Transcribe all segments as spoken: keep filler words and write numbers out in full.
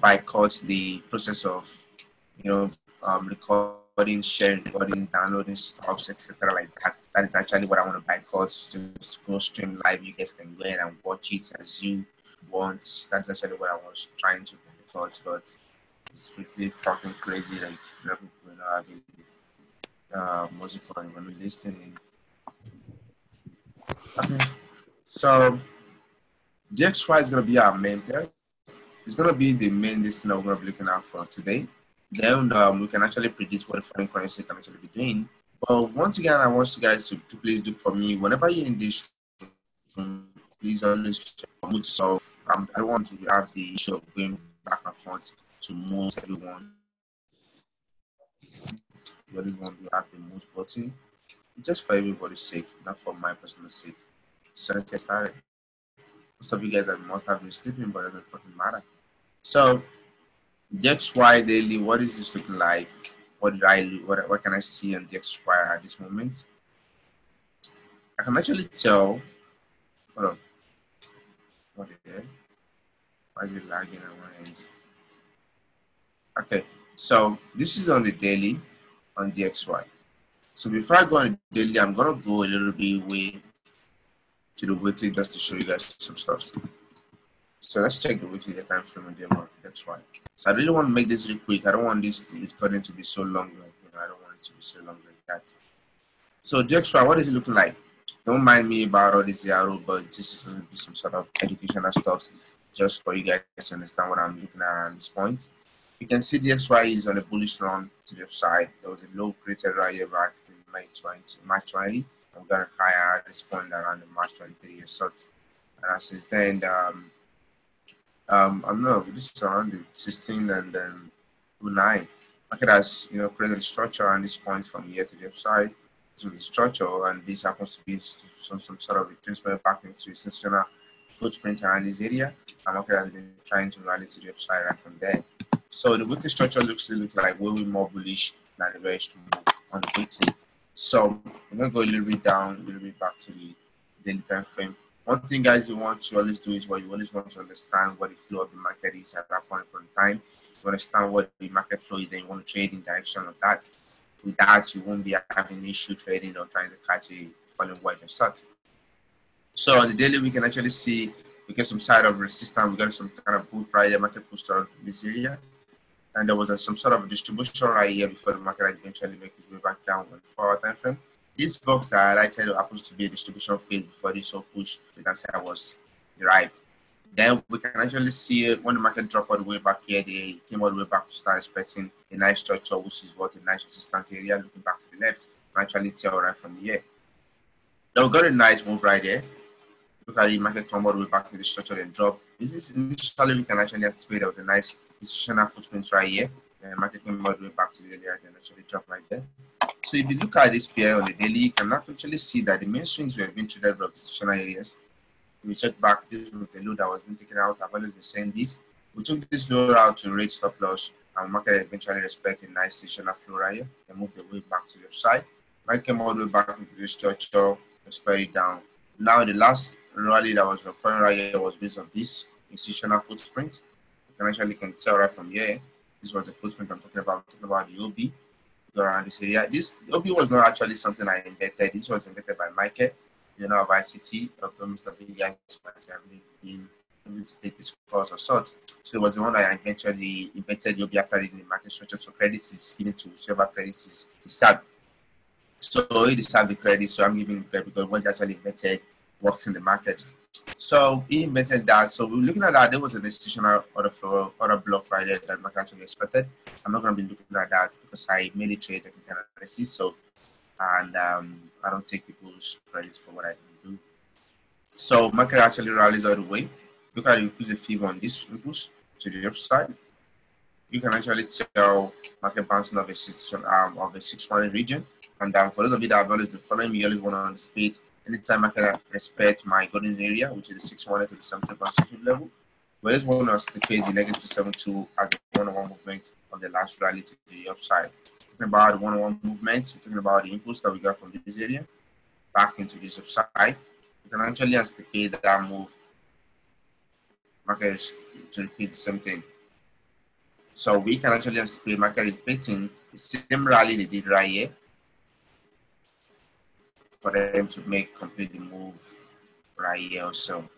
By cause the process of, you know, um, recording, sharing, recording, downloading stuff, et cetera, like that. That is actually what I want to buy cause to go stream live. You guys can go in and watch it as you want. That's actually what I was trying to record, but it's pretty fucking crazy. Like, you know, people are having uh, music on when we're listening. Okay, so D X Y is going to be our main player. It's going to be the main listing that we're going to be looking at for today. Then um, we can actually predict what the foreign currency can actually be doing. But once again, I want you guys to, to please do for me, whenever you're in this room, please always move yourself. Um, I don't want to have the issue of going back and forth to move everyone. You always want to have the move button. Just for everybody's sake, not for my personal sake. So let's get started. Most of you guys have, must have been sleeping, but it doesn't fucking matter. So, D X Y daily, what is this looking like? What did I what, what can I see on D X Y at this moment? I can actually tell. Hold on. What is it? Why is it lagging at one end? Okay, so this is on the daily on D X Y. So before I go on the daily, I'm gonna go a little bit away to the weekly just to show you guys some stuff. So let's check the weekly time frame and the amount. That's why. So I really want to make this really quick. I don't want this recording to be so long. Like, you know, I don't want it to be so long like that. So D X Y, what is it looking like? Don't mind me about all this zero, but this is going to be some sort of educational stuff just for you guys to understand what I'm looking at at this point. You can see D X Y is on a bullish run to the upside. There was a low created right here back in March twenty. I'm gonna hire this point around the March twenty-three or so. And since then, um, um, I don't know, this is around the sixteen and then nine. Market has, you know, created a structure on this point from here to the upside. So the structure, and this happens to be some, some sort of retracement back into its institutional footprint around this area. And market has been trying to rally to the upside right from there. So the weekly structure looks to look like way more bullish than the rest on the weekly. So I'm gonna go a little bit down, a little bit back to the daily time frame. One thing, guys, you want to always do is what you always want to understand what the flow of the market is at that point in time. You understand what the market flow is, then you want to trade in direction of that. With that, you won't be having an issue trading or trying to catch a falling wide or short. So on the daily, we can actually see we get some side of resistance. We got some kind of push right here, market pushed out this area. And there was a, some sort of distribution right here before the market eventually make its way back down on the four hour time frame. This box that I said happens to be a distribution field before this whole push to that side was derived. Then we can actually see when the market dropped all the way back here, they came all the way back to start expecting a nice structure, which is what a nice resistance area looking back to the left. I actually tell right from here. Now we got a nice move right there. Look at the market come all the way back to the structure and drop. Initially, we can actually anticipate there was a nice institutional footprint right here. And the market came all the way back to the area and actually dropped right there. So if you look at this pair on the daily, you can actually see that the main swings were being traded by institutional areas. We check back, this was the low that was being taken out. I've always been saying this. We took this low out to raise stop loss, and the market eventually respected a nice institutional flow right here and moved the way back to the upside. Market came all the way back into the structure, respected down. Now the last rally that was occurring right here was based on this institutional footprint. You can actually can tell right from here. This was the footprint I'm talking about. I'm talking about the O B around this area. This the O B was not actually something I invented. This was invented by Michael, you know, of I C T. Most of you guys have been able to take this course or sort. So it was the one that I eventually invented the O B after reading the market structure. So credits is given to whoever credits is served. So it is served the credit. So I'm giving credit because what actually invented works in the market. So he invented that. So we we're looking at that. There was an institutional order flow, order block right there that market actually expected. I'm not going to be looking at that because I mainly trade technical analysis. So, and um, I don't take people's credits for what I can do. So market actually rallies all the way. Look at the F I B O on this push to the upside. You can actually tell market bouncing of a six um, of a six one region. And um, for those of you that have already been following me, you always want to anticipate. Anytime I can respect my golden area, which is the six one to the seventy percent level, but I just want us to pay the negative seventy-two as a one-on-one movement on the last rally to the upside. Talking about the one-on-one movements, we're talking about the impulse that we got from this area back into this upside. We can actually anticipate that move. Market to repeat the same thing. So we can actually have the market repeating similarly they did right here for them to make completely move right here also.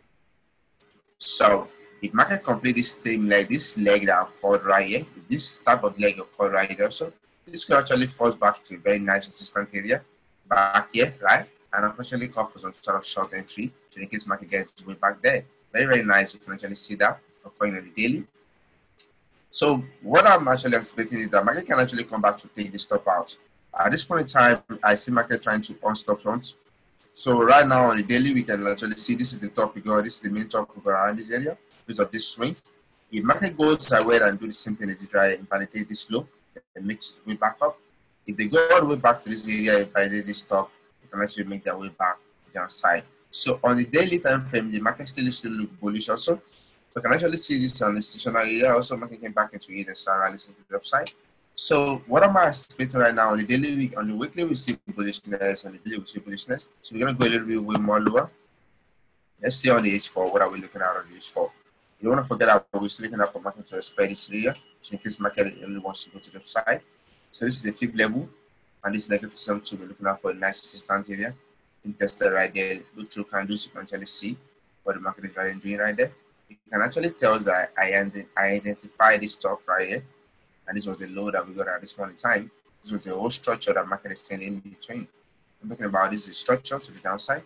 So if market completely stem like this leg that occurred right here, if this type of leg occurred right here also, this could actually falls back to a very nice resistance area back here, right? And unfortunately call for some sort of short entry to in case market gets its way back there. Very, very nice. You can actually see that occurring on the daily. So what I'm actually expecting is that market can actually come back to take this stop out. At this point in time, I see market trying to on stop front. So right now on the daily, we can actually see this is the top we got. This is the main top we got around this area because of this swing. If market goes away and do the same thing, they try and validate this low and makes its way back up. If they go all the way back to this area and validate this top, they can actually make their way back downside. So on the daily time frame, the market still still look bullish also. We can actually see this on the stationary area. Also, market came back into it and started rallying to the upside. So, what am I expecting right now on the daily week? On the weekly, we see bullishness. On the daily, we see bullishness. So, we're gonna go a little bit way more lower. Let's see on the H four. What are we looking at on the H four? You don't wanna forget that we're still looking at for market to respect this area. So, in case market only wants to go to the upside. So, this is the fifth level, and this is negative some to be looking at for a nice resistance area. Tested right there. Look through candles. You can actually see what the market is right doing right there. You can actually tell us that I, I identified this top right here, and this was the low that we got at this point in time. This was the whole structure that market is staying in between. I'm talking about this is the structure to the downside,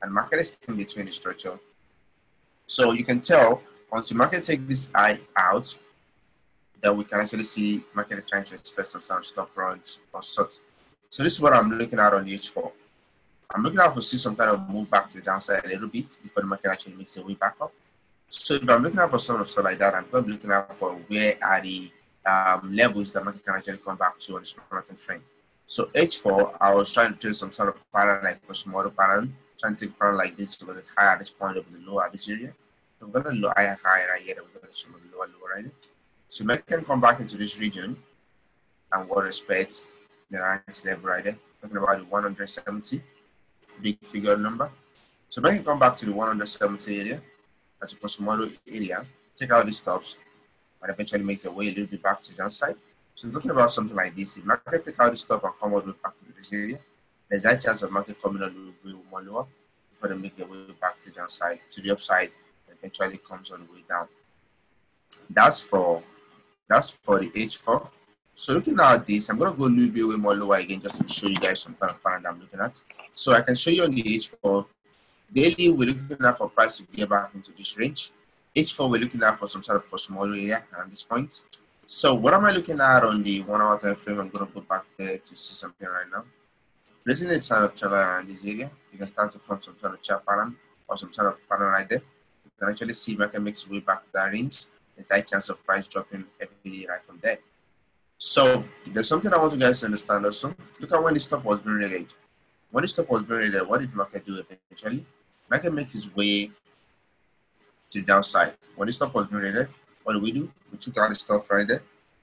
and market is in between the structure. So you can tell once the market take this eye out, that we can actually see market is trying to express some stop runs or sorts. So this is what I'm looking at on H four. I'm looking out for see some kind of move back to the downside a little bit before the market actually makes the way back up. So if I'm looking out for some stuff like that, I'm going to be looking out for where are the um, levels that market can actually come back to on the smaller time frame. So H four, I was trying to do some sort of pattern like a smaller pattern, trying to take a pattern like this with the high at this point of the lower at this area. So I'm going to lower higher high right here, and we're going to show lower lower right here. So market can come back into this region and we'll respect the next level right there. Talking about the one hundred seventy. Big figure number. So when you come back to the one hundred seventy area, that's a Cosmolo area, take out the stops, and eventually makes a way a little bit back to the downside. So talking about something like this, if market take out the stop and come all the way back to this area, there's that chance of market coming on a little bit more lower before they make their way back to the downside, to the upside, and eventually comes all the way down. That's for that's for the H four. So looking at this, I'm going to go a little bit way more lower again just to show you guys some kind of pattern I'm looking at. So I can show you on the H four. Daily, we're looking at for price to get back into this range. H four, we're looking at for some sort of Cosmolo area around this point. So what am I looking at on the one hour time frame? I'm going to go back there to see something right now. Placing a sort of channel around this area, you can start to form some sort of chart pattern or some sort of pattern right there. You can actually see if I can make its way back to that range. There's that chance of price dropping heavily right from there. So there's something I want you guys to understand also. Look at when the stop was being rated. When the stop was being rated, what did market do eventually? Market make its way to the downside. When the stop was being rated, what do we do? We took out the stop right there.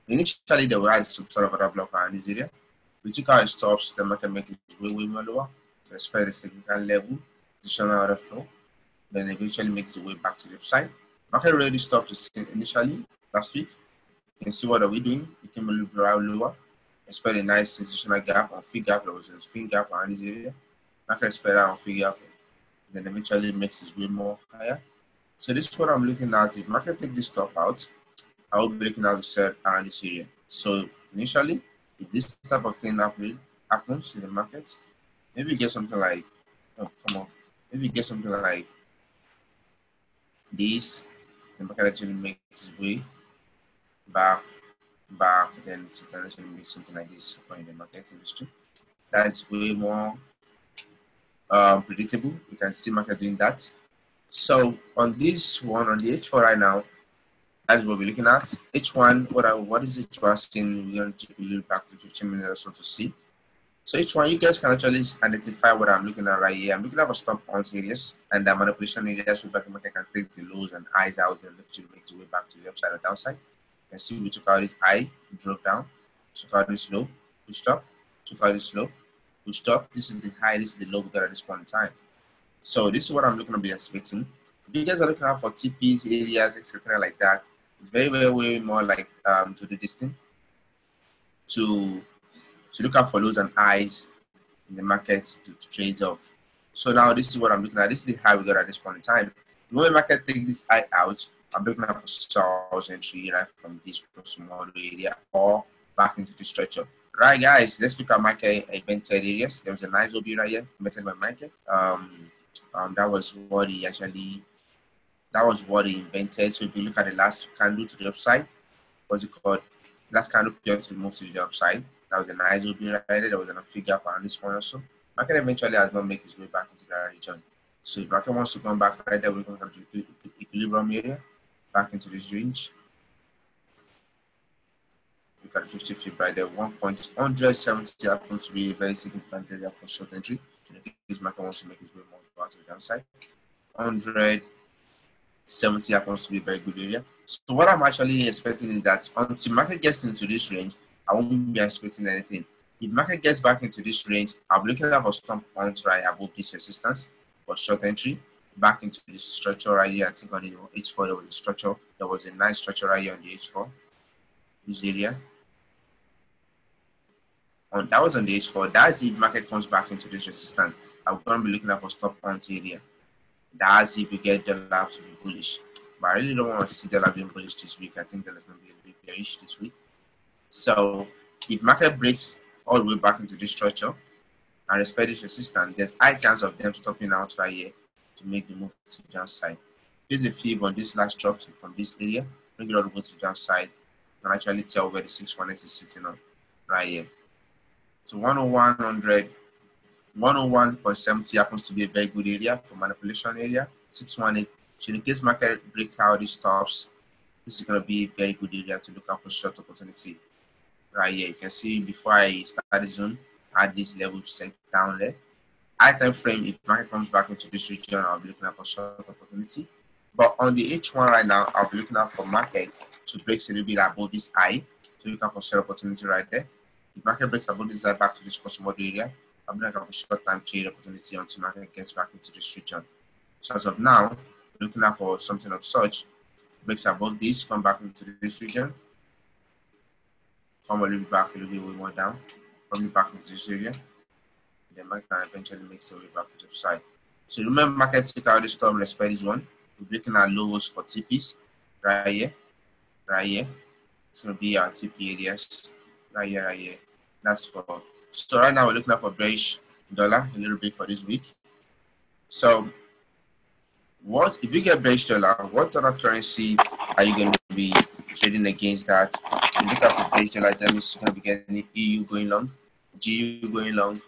Initially, there were some sort of other block around this area. We took out the stops, the market make its way way more lower to respect the significant level, positional order flow. Then eventually makes its way back to the upside. Market already stopped initially last week. You can see what are we doing. We came a little bit lower. Expect a nice sensational gap or free gap. There was a spring gap around this area. Market expect that on free gap. Then eventually makes its way more higher. So this is what I'm looking at. If market take this top out, I will be looking at the sell around this area. So initially, if this type of thing happens in the market, maybe we get something like, oh come on, maybe we get something like this. The market actually makes its way back, back, then it's going to be something like this in the market industry. That's way more um, predictable. You can see market doing that. So on this one, on the H four right now, that's what we're looking at. H one, what are, what is it asking? We're going to look back to fifteen minutes or so to see. So H one, you guys can actually identify what I'm looking at right here. I'm looking at a stop on areas and the manipulation areas where the market can take the lows and highs out and actually make the way back to the upside or downside. You can see we took out this high, drove down, took out this low, pushed up, took out this low, pushed up. This is the high, this is the low we got at this point in time. So this is what I'm looking to be expecting. If you guys are looking out for T Ps, areas, et cetera like that, It's very, very, way more like um, to do this thing, to to look out for lows and highs in the markets to, to trade off. So now this is what I'm looking at. This is the high we got at this point in time. The moment market takes this high out, I'm looking at a sales entry right from this small area or back into the structure. Right, guys, let's look at market invented areas. There was a nice O B right here, invented by Michael. Um, um, that was what he actually, that was what he invented. So if you look at the last candle to the upside, what's it called? Last candle period to move to the upside. That was a nice O B right there. There was a fig gap around this point also. Market eventually has not made its way back into that region. So if market wants to come back right there, we're going to come to the equilibrium area, back into this range. Look at fifty-five right there, one point one seven zero happens to be a very significant area for short entry. So this market wants to make its way more towards the downside. one seventy happens to be a very good area. So what I'm actually expecting is that until market gets into this range, I won't be expecting anything. If market gets back into this range, I'm looking at a stomp point right above this resistance for short entry, back into this structure right here. I think on the H four there was a structure. There was a nice structure right here on the H four. This area. On, that was on the H four. That's if market comes back into this resistance. I'm going to be looking at for stop point area. That's if we get dollar to be bullish. But I really don't want to see dollar being bullish this week. I think dollar's going to be a bit bearish this week. So if market breaks all the way back into this structure and respect this resistance, there's high chance of them stopping out right here to make the move to the downside. Here's a fib on this last drop from this area. Bring it all the way to the downside. You can actually tell where the six one eight is sitting on right here. So one oh one point seven zero happens to be a very good area for manipulation area. six one eight. So in case market breaks out these stops, this is going to be a very good area to look out for short opportunity. Right here, you can see before I start the zone, at this level set down there. High time frame, if market comes back into this region, I'll be looking out for short opportunity. But on the H one right now, I'll be looking out for market to break a little bit above this eye to look out for short opportunity right there. If market breaks above this eye back to this customer area, I'll be looking out for short time trade opportunity until market gets back into this region. So as of now, looking out for something of such, breaks above this, come back into this region, come a little bit back, a little bit more down, probably back into this area. Then market can eventually make its way back to the side. So remember, market take out this storm, respect this one. We're breaking our lows for T Ps right here, right here. It's gonna be our T P areas right here, right here. That's for so right now we're looking at for bearish dollar a little bit for this week. So what if you get bearish dollar? What other currency are you going to be trading against that? You look at the bearish dollar, that means you're gonna be getting E U going long, G U going long,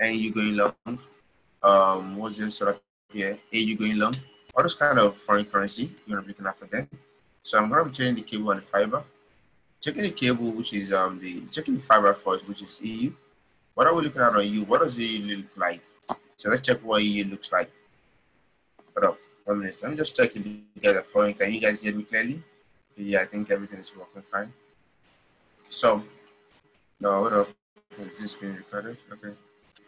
N U going long. Um, what's this sort of here? A U going long. All those kind of foreign currency you're gonna be looking at for them. So I'm gonna be checking the cable and the fiber. Checking the cable, which is um the checking the fiber first, which is E U. What are we looking at on E U? What does E U look like? So let's check what E U looks like. Hold up, one minute. Let me just check if you guys are following. Can you guys hear me clearly? Yeah, I think everything is working fine. So no, hold up. Is this being recorded? Okay.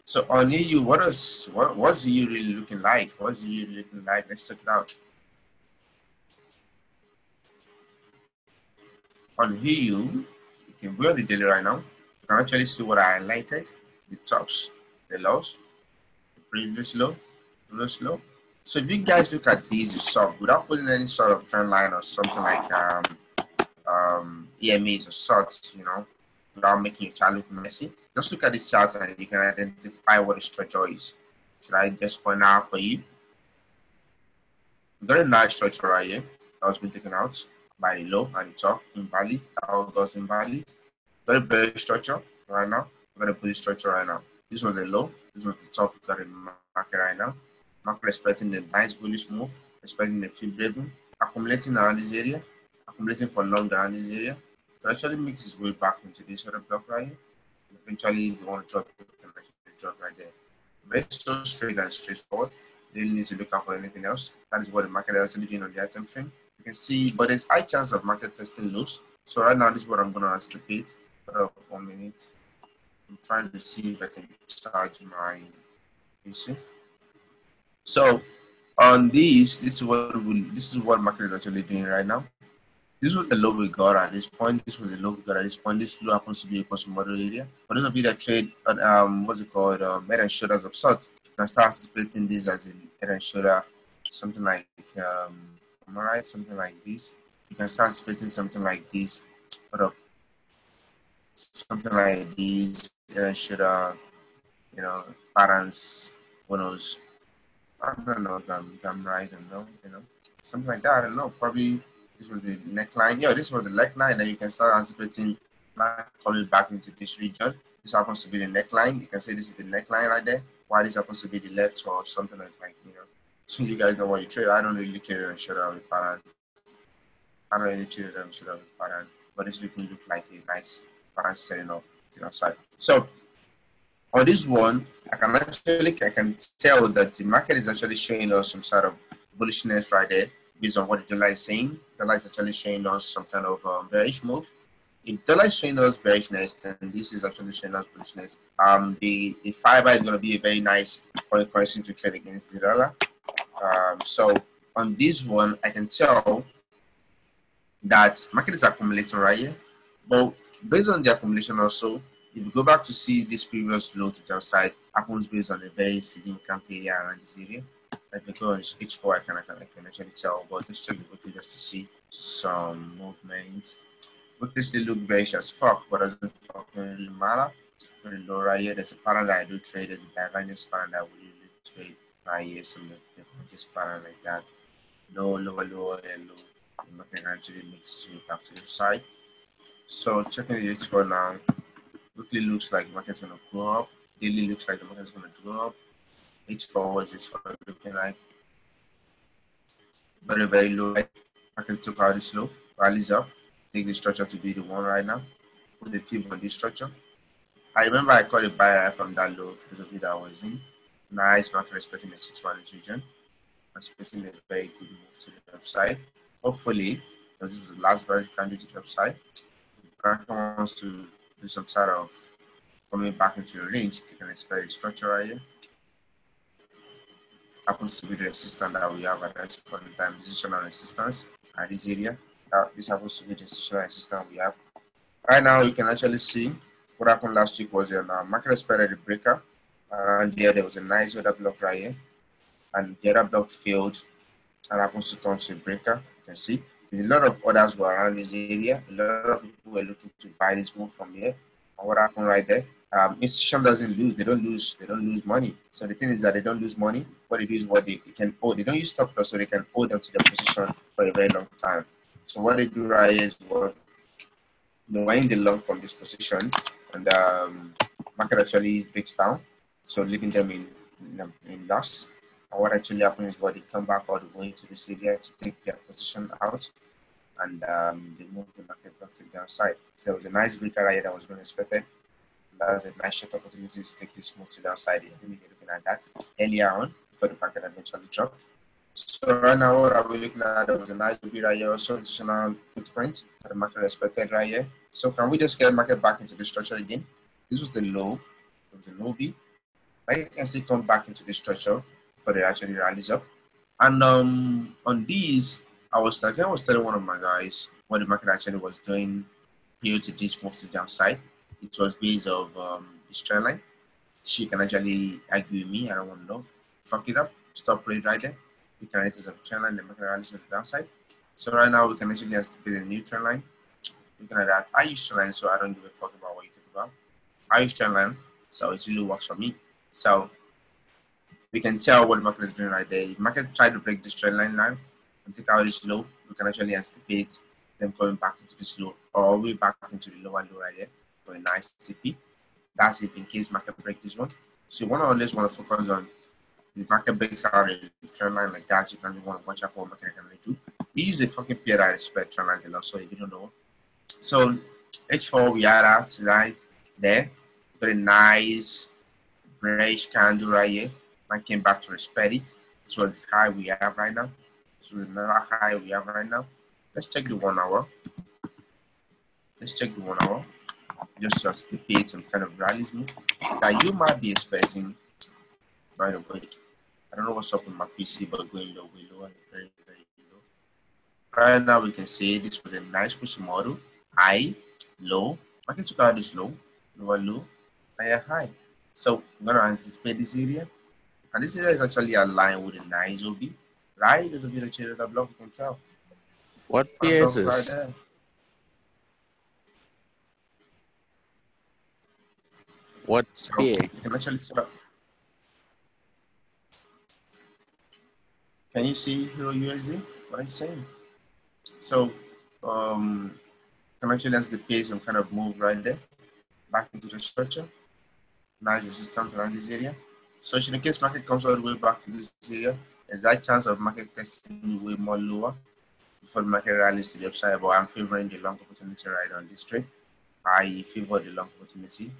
So on E U, what is what what's E U really looking like? What's E U looking like? Let's check it out. On E U, you can be on the daily right now. You can actually see what I highlighted: the tops, the lows, the previous low, previous low. So if you guys look at these sub without putting any sort of trend line or something like um um E M As or sorts, you know, without making your chart look messy. Just look at this chart and you can identify what the structure is. Should I just point out for you? We've got a nice structure right here that was been taken out by the low and the top, invalid, all those invalid. Got a bearish structure right now. We've got a bullish structure right now. This was the low, this was the top. We've got a market right now. Market expecting a nice bullish move, expecting a fib level, accumulating around this area, accumulating for long around this area. It actually makes its way back into this other block right here. Eventually, they want to drop, they can actually drop right there. Very so straight and straightforward. They don't need to look out for anything else. That is what the market is actually doing on the item frame. You can see, but there's high chance of market testing lows. So right now, this is what I'm going to anticipate. Uh, one minute. I'm trying to see if I can charge my P C. So on these, this is what we, this is what market is actually doing right now. This was the low we got at this point. This was the low we got at this point. This low happens to be across the model area. For those of you that trade on um, what's it called, um, head and shoulders of sorts, you can start splitting this as in head and shoulder, something like um, am I right? Something like this. You can start splitting something like this. What up? Something like these, head and shoulder, you know, patterns, who knows? I don't know if I'm, if I'm right and no, you know, something like that. I don't know. Probably this was the neckline. Yeah, this was the neckline. Then you can start anticipating coming back into this region. This happens to be the neckline. You can say this is the neckline right there. Why this happens to be the left or something like that, you know. So you guys know what you trade. I don't really trade a shutout with pattern. I don't really trade a shutout with pattern. But this looking look like a nice pattern setting up outside. So on this one, I can actually I can tell that the market is actually showing us some sort of bullishness right there based on what the dollar is saying. The dollar is actually showing us some kind of um, bearish move. If the dollar is showing us bearishness, then this is actually showing us bullishness. Um, the, the fiber is going to be a very nice foreign currency to trade against the dollar. Um, so on this one, I can tell that market is accumulating right here, but based on the accumulation also, if you go back to see this previous low to the outside, happens based on a very significant area around this area. Let me go on H four, I can, I, can, I can actually tell, but let's check the book just to see some movements. Book this still look bearish as fuck, but doesn't really matter. Very low right here, there's a pattern that I do trade, there's a divergence pattern that I would really trade right here, some divergence pattern like that. Low, lower, lower, and low. The market actually makes it back to the side. So checking this for now. Weekly looks like the market's gonna go up. Daily looks like the market's gonna go up. H four is what looking like. Very, very low. I can took out this low, rallies up. Take the structure to be the one right now. Put the fib on this structure. I remember I caught a buy right from that low because of it that I was in. Nice market respecting the six one eight region. I'm expecting a very good move to the upside. Hopefully, because this was the last bearish candle to the upside. The market wants to do some sort of coming back into your range. You can expect a structure right here. Happens to be the resistance that we have at this point in time, positional resistance at this area. Now, this happens to be the positional resistance we have. Right now, you can actually see what happened last week was in uh, market expected a breaker. Around there, there was a nice order block right here, and the other block failed and happens to turn to a breaker. You can see. A lot of orders were around this area. A lot of people were looking to buy this move from here. And what happened right there? Um, institution doesn't lose. They don't lose. They don't lose money. So the thing is that they don't lose money. What it is, what they, they can hold. They don't use stop loss, so they can hold onto their position for a very long time. So what they do right is what they were in the long from this position, and the um, market actually breaks down, so leaving them in in, in loss. And what actually happens is what they come back all the way to this area to take their position out, and um, they moved the market back to the downside. So there was a nice breaker right here that was not expected. That was a nice short opportunity to take this move to the downside. I think we're looking at that earlier on before the market eventually dropped. So right now, what are we looking at? There was a nice breaker right here, also additional footprint that the market expected right here. So can we just get the market back into the structure again? This was the low, it was the low B. I can still come back into the structure for the actually rallies up. And um, on these, I was, I think I was telling one of my guys what the market actually was doing here to this move to the downside. It was based of um, this trend line. She can actually argue with me. I don't want to know. Fuck it up. Stop rate right there. We can hit this trend line. The market rallies to the downside. So right now we can actually estimate a new trend line. Looking at that, I use trend line, so I don't give a fuck about what you think about. I use trend line, so it really works for me. So we can tell what the market is doing right there. If the market tried to break this trend line now and take out this low, we can actually anticipate them going back into this low or way back into the lower low right there for a nice T P. That's if in case market break this one. So you want to always want to focus on if market breaks out a trend line like that, you can want to watch out for what market can really do. We use a fucking pair that respect trend lines a lot, so if you don't know. So H four we are out tonight there. Very nice bearish candle right here. I came back to respect it. This was the high we have right now. This was another high we have right now. Let's check the one hour. Let's check the one hour. Just to anticipate some kind of rallies move that you might be expecting by the way. I don't know what's up with my P C, but going low, way low, very, very low. Right now we can say this was a nice push model, high, low. Market took out this low, lower low, higher high. So I'm gonna anticipate this area, and this area is actually aligned with a nice O B, right? There's a bit of change in the block, you can tell. What P A is this? Right, what so, P A? You can actually tell. Can you see EURUSD? What I'm saying. So, um, can actually that's the pace and kind of move right there back into the structure. Nice resistance around this area. So, in case market comes all the way back to this area, there's that chance of market testing way more lower before the market rallies to the upside. But I'm favoring the long opportunity right on this trade. I favor the long opportunity.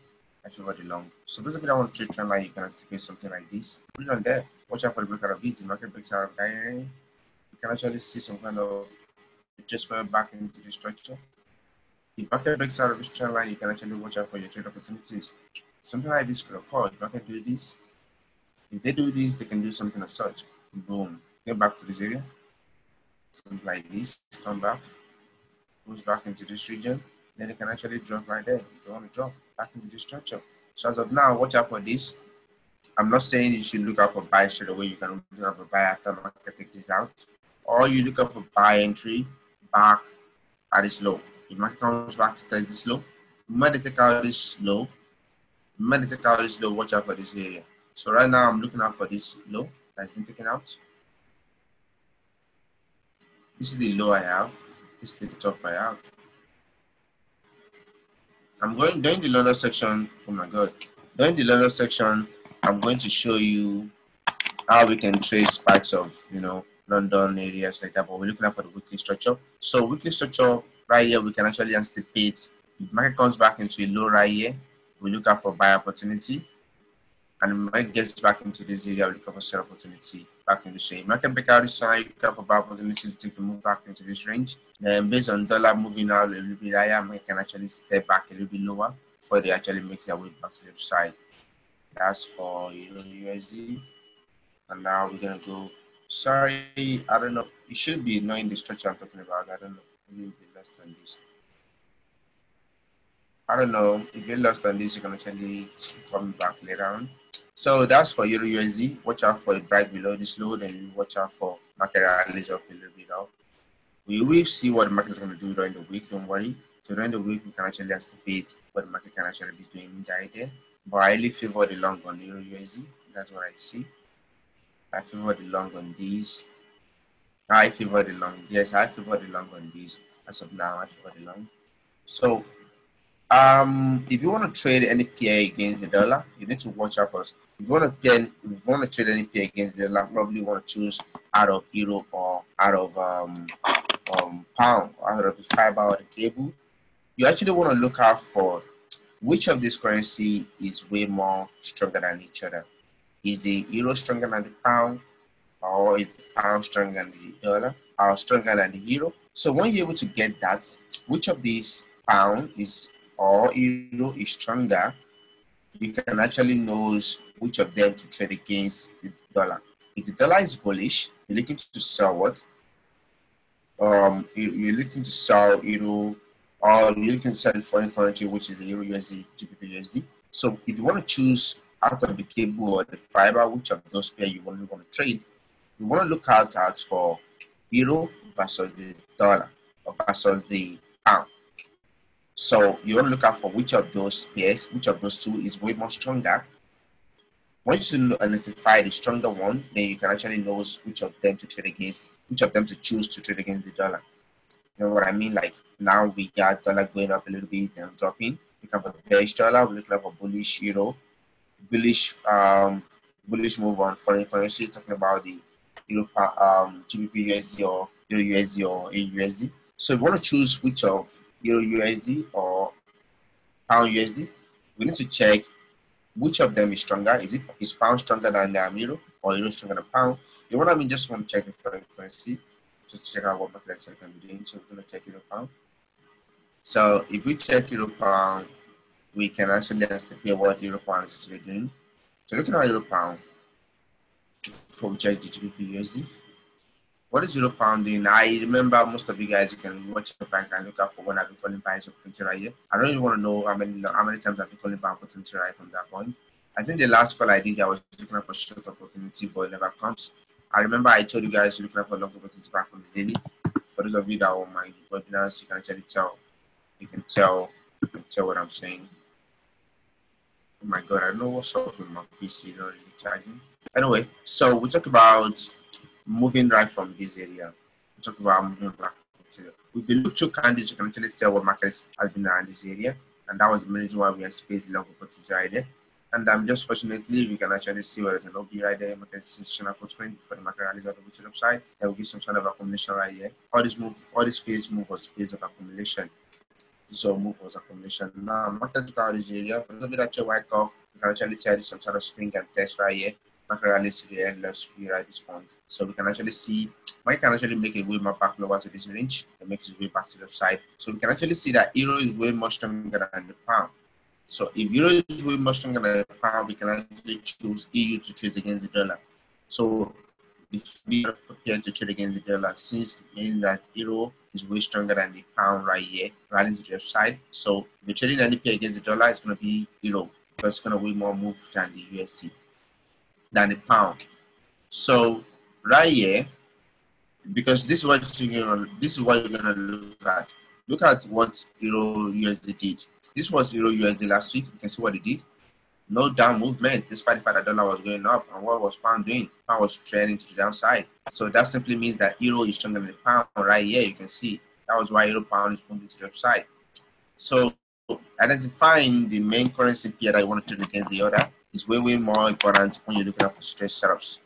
I favor the long. So, basically, I want to trade trend line. You can anticipate something like this. Put it on there. Watch out for the breakout of it. The market breaks out of that area. You can actually see some kind of just went back into the structure. If market breaks out of this trend line, you can actually watch out for your trade opportunities. Something like this could occur. If market do this, if they do this, they can do something of such. Boom. Get back to this area. Something like this. Come back. Goes back into this region. Then they can actually drop right there. If they want to drop back into the structure. So as of now, watch out for this. I'm not saying you should look out for buy straight away. You can look out for buy after market take this out. Or you look out for buy entry back at this low. If market comes back to this low, might take out this low, might take out this low, watch out for this area. So right now I'm looking out for this low that's been taken out. This is the low I have. This is the top I have. I'm going down the lower section. Oh my God. Down the lower section, I'm going to show you how we can trace parts of, you know, London areas like that, but we're looking at for the weekly structure. So weekly structure right here, we can actually anticipate if market comes back into a low right here, we look out for buy opportunity, and market gets back into this area, we look out for sell opportunity back in the shade. Market break out this line, you look out for buy opportunity to take the move back into this range. Then based on dollar moving out a little bit higher, market can actually step back a little bit lower before they actually make their way back to the side. That's for, you know, U S D, and now we're gonna go. Sorry, I don't know. You should be knowing the structure I'm talking about. I don't know. Maybe you'll be lost on this. I don't know. If you're lost on this, you can actually come back later on. So that's for Euro U S D. Watch out for it right below this low, and watch out for market rallies up a little bit now. We will see what the market is going to do during the week. Don't worry. So during the week, we can actually anticipate what the market can actually be doing right there. But I really favor the long on Euro U S D. That's what I see. I favor the long on these. I favor the long. Yes, I favor the long on these. As of now, I favor the long. So, um, if you want to trade any pair against the dollar, you need to watch out first. If you want to pair, if you want to trade any pair against the dollar, probably want to choose out of euro or out of um, um pound, or out of the fiber or the cable. You actually want to look out for which of these currency is way more stronger than each other. Is the euro stronger than the pound, or is the pound stronger than the dollar, or stronger than the euro? So when you're able to get that, which of these pound is or euro is stronger, you can actually know which of them to trade against the dollar. If the dollar is bullish, you're looking to sell what? Um, you're looking to sell euro, or you're looking to sell the foreign currency, which is the euro U S D, G B P U S D. So if you want to choose out of the cable or the fiber, which of those pair you want to trade, you want to look out, out for euro versus the dollar or versus the pound. So you want to look out for which of those pairs, which of those two is way more stronger. Once you identify the stronger one, then you can actually know which of them to trade against, which of them to choose to trade against the dollar. You know what I mean? Like now we got dollar going up a little bit and dropping. We have a bearish dollar, we're looking for bullish euro. Bullish, um, bullish move on foreign currency. Talking about the euro, um, G B P U S D or EURUSD or A U D U S D. So if you want to choose which of EURUSD or Pound U S D, we need to check which of them is stronger. Is it is Pound stronger than um, Euro, or Euro stronger than Pound? You know what I mean? Just want to check the foreign currency, just to check out what market can be doing. So we're gonna check Euro Pound. So if we check Euro Pound, we can actually anticipate what euro pound is actually doing. So looking at euro pound, before we check the G B P U S D, What is euro pound doing? I remember most of you guys, you can watch your bank and look out for when I've been calling buy potential right here. I don't even want to know how many how many times I've been calling buy potential right from that point. I think the last call I did, I was looking up for short opportunity, but it never comes. I remember I told you guys to look up for long opportunity back on the daily. For those of you that are on my webinars, you can actually tell. You can tell. You can tell what I'm saying. Oh my God, I don't know what's up with my P C, not really charging. Anyway, so we talk about moving right from this area. We talk about moving back. If you look through candles, you can actually tell what markets have been around this area. And that was the reason why we experienced long opportunity right there. And I'm um, just fortunately, we can actually see where there's an O B right there, market institutional footprint for the market analysis on the website. There will be some sort of accumulation right here. All this move, all this phase move was phase of accumulation. So move was accumulation. Now, market look out this area. For a little bit of your white off, you can actually tell some sort of spring and test right here. Market analysis to the end left here at this point. So we can actually see, Mike can actually make a way more back lower to this range and makes its way back to the upside. So we can actually see that euro is way more stronger than the pound. So if euro is way much stronger than the pound, we can actually choose E U to trade against the dollar. So if we are prepared to trade against the dollar, since meaning that euro is way stronger than the pound right here, right into the upside. So if you're trading any pair against the dollar, it's going to be euro because it's going to way more move than the U S D, than the pound. So right here, because this is what you're going to, this is what you're going to look at. Look at what euro U S D did. This was euro U S D last week. You can see what it did. No down movement, despite the fact that dollar was going up. And what was pound doing? Pound was trending to the downside. So that simply means that euro is stronger than the pound right here. You can see that was why euro pound is moving to the upside. So identifying the main currency pair that you want to trade against the other is way, way more important when you're looking at for stress setups.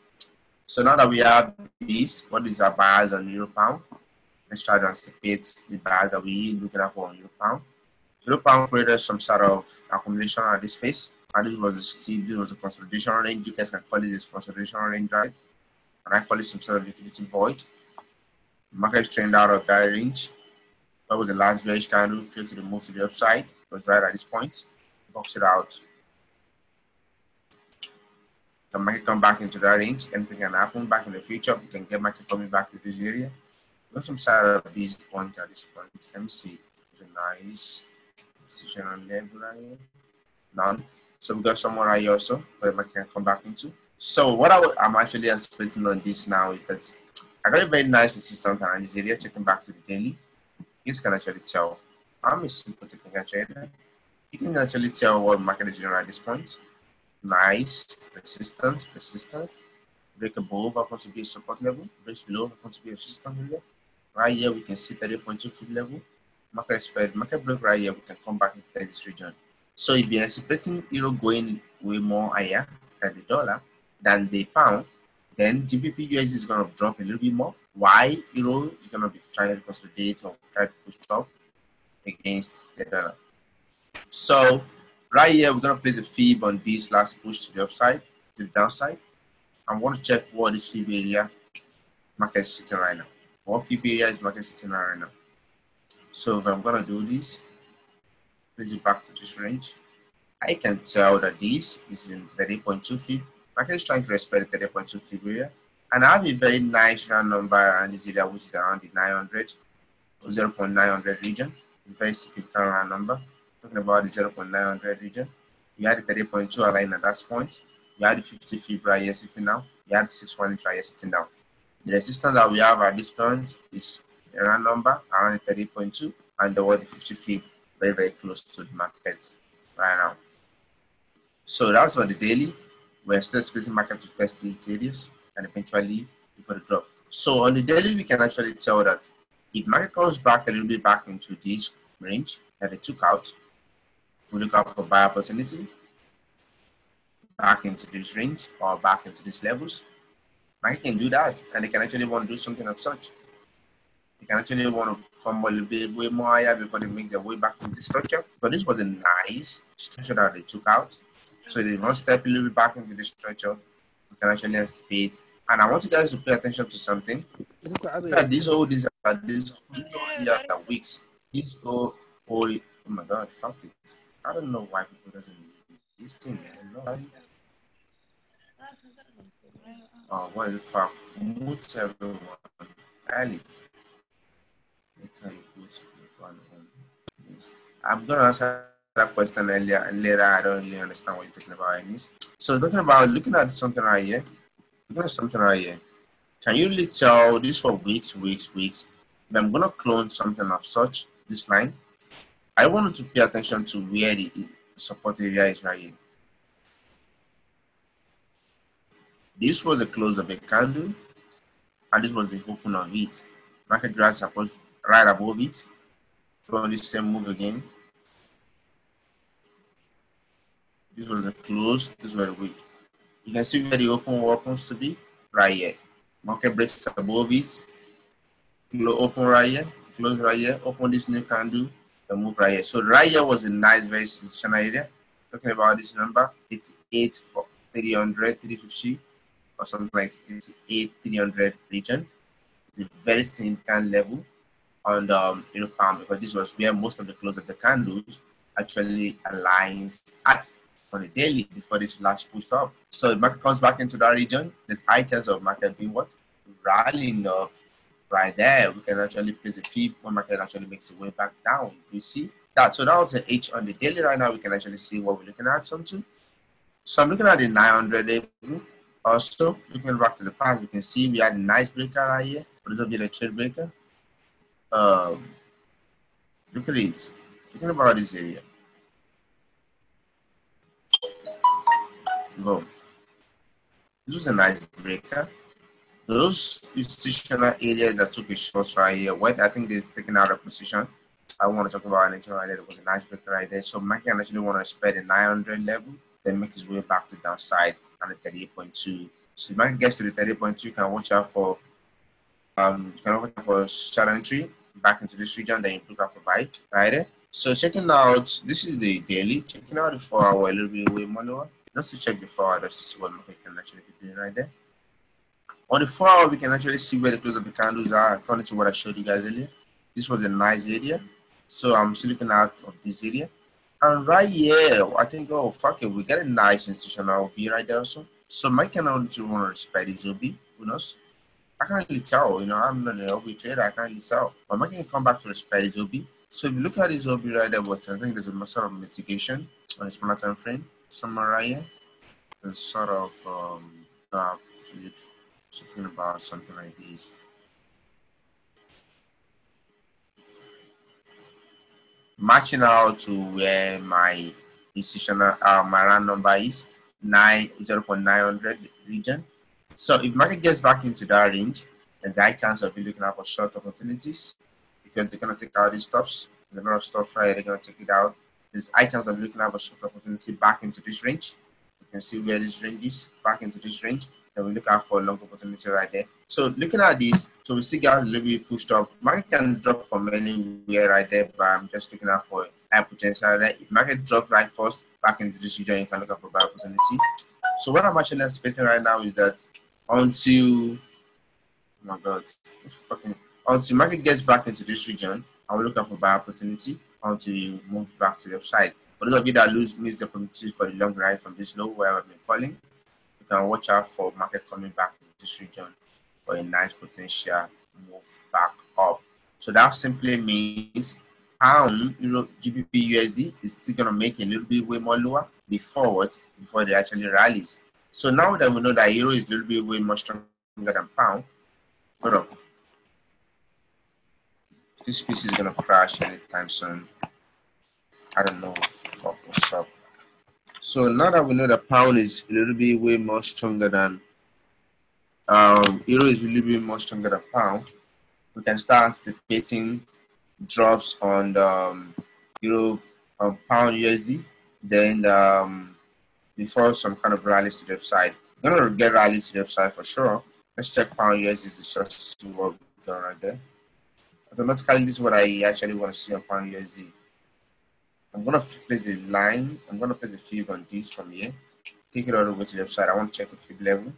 So now that we have this, what is our bias on euro pound? Let's try to anticipate the bias that we looking at for on euro pound. Euro pound created some sort of accumulation at this phase, and this was a see, this was a consolidation range. You guys can call it this consolidation range, right? And I call it some sort of liquidity void. The market trend out of that range. That was the last bearish candle created the move to the upside. It was right at this point. Box it out. The market come back into that range. Anything can happen back in the future. You can get market coming back to this area. Got some sort of busy point at this point. Let me see. It's a nice position on level right here. None. So we got someone right here also that I can come back into. So what I would, I'm actually expecting on this now is that I got a very nice resistance around this area. Checking back to the daily, you can actually tell. I'm a simple technical trader. You can actually tell what market is doing at this point. Nice resistance, resistance. Break above happens to be a support level. Break below happens to be a resistance level. Right here, we can see thirty point two five level. Market spread, market break right here, we can come back into this region. So if you're anticipating euro going way more higher than the dollar, than the pound, then G B P U S D is going to drop a little bit more. Why? Euro is going to be trying to consolidate or try to push up against the dollar. So right here, we're going to place the fib on this last push to the upside, to the downside. I want to check what this fib area market is sitting right now. What fib area is market sitting right now? So if I'm gonna do this, place it back to this range. I can tell that this is in thirty point two fib. Market is trying to respect the thirty point two fib area, and I have a very nice round number around this area, which is around the nine hundred, zero point nine hundred region. It's very significant round number. Talking about the zero point nine hundred region, we had the thirty point two align at that point. We had the fifty fib right here sitting down. We had the six one right here sitting down. The resistance that we have at this point is a round number around thirty point two, and the word fifty fib very, very close to the market right now. So that's for the daily. We're still splitting market to test these areas and eventually before the drop. So on the daily, we can actually tell that if market comes back a little bit back into this range that it took out, we look out for buy opportunity back into this range or back into these levels. Market can do that, and they can actually want to do something of such. They can actually want to come a little bit way more higher before they make their way back into the structure. So this was a nice structure that they took out. So they want to step a little bit back into the structure. You can actually anticipate. And I want you guys to pay attention to something. Look at these old, these are these are weeks. These old, old, oh my God, fuck it. I don't know why people doesn't use this thing. I don't know. Uh, وينفع موت everyone valid. We can put one on this. I'm gonna answer that question earlier and later. I don't really understand what you're talking about in this. So talking about looking at something right here, looking at something right here. Can you really tell this for weeks, weeks, weeks? But I'm gonna clone something of such this line. I wanted to pay attention to where the support area is right here. This was the close of a candle, and this was the open of it. Market grass support right above it. From this same move again. This was the close, this was the weak. You can see where the open happens to be right here. Market breaks above it. Open right here, close right here, open this new candle, and move right here. So right here was a nice, very institutional area. Talking about this number, it's eight for three hundred, three fifty, or something like it's eight three hundred region. It's a very significant level on the um, you know pound, because this was where most of the close of the candles actually aligns at on the daily before this last push up. So if market comes back into that region, there's high chance of market being what rallying up. Right there, we can actually place a fib when market actually makes its way back down. You see that? So that was an H on the daily. Right now, we can actually see what we're looking at. Something. So I'm looking at the nine hundred level. Also, looking back to the past, we can see we had a nice breaker right here. A little bit of trade breaker. Um, look at it. Thinking about this area. Go. This was a nice breaker. Those institutional areas that took a short right here, what I think they've taken out of position. I want to talk about an right there. It was a nice break right there. So market actually want to spread the nine hundred level, then make its way back to downside and the thirty-eight point two. So if market gets to the thirty-eight point two, you can watch out for um you can watch out for short entry back into this region, then you look out for buy right there. So checking out, this is the daily, checking out the four hour a little bit way more, just to check the four hour just to see what market can actually be doing right there. On the four hour, we can actually see where the close of the candles are, according to what I showed you guys earlier. This was a nice area. So I'm still looking out of this area. And right here, I think, oh, fuck it, we got a nice institutional O B right there also. So my candle to want to respect is O B, who knows? I can't really tell, you know, I'm not an O B trader, I can't really tell. But my can come back to respect is O B. So if you look at this O B right there, I think there's a sort of mitigation on the smaller time frame. Somewhere right here, there's sort of, um, uh, something about something like this. Matching out to where my institutional uh, my round number is nine zero point nine hundred region. So if market gets back into that range, there's a high chance of you looking out for short opportunities because they're gonna take out these stops. The number of stops right, they're gonna take it out. There's a high chance of looking out for short opportunity back into this range. You can see where this range is back into this range. And we look out for a long opportunity right there. So looking at this, so we see guys a little bit pushed up. Market can drop from anywhere right there, but I'm just looking out for high potential right there. If market drop right first back into this region, you can look out for buy opportunity. So what I'm actually expecting right now is that until oh my god, fucking until market gets back into this region, I will look out for buy opportunity until you move back to the upside. But those of you that lose miss the opportunity for the long ride from this low where I've been falling, can watch out for market coming back in this region for a nice potential move back up. So that simply means pound, you know, G B P U S D is still gonna make a little bit way more lower before what before they actually rallies. So now that we know that euro is a little bit way more stronger than pound, hold up, this piece is gonna crash anytime soon. I don't know fuck what's up. So now that we know that pound is a little bit way more stronger than um, euro is a little bit more stronger than pound, we can start anticipating drops on the um, euro um, pound U S D. Then um, before some kind of rallies to the upside, we're gonna get rallies to the upside for sure. Let's check pound U S D is the shortest what we've done right there. Automatically, this is what I actually want to see on pound U S D. I'm gonna place the line. I'm gonna place the fib on this from here. Take it all over to the upside. I want to check the fib level.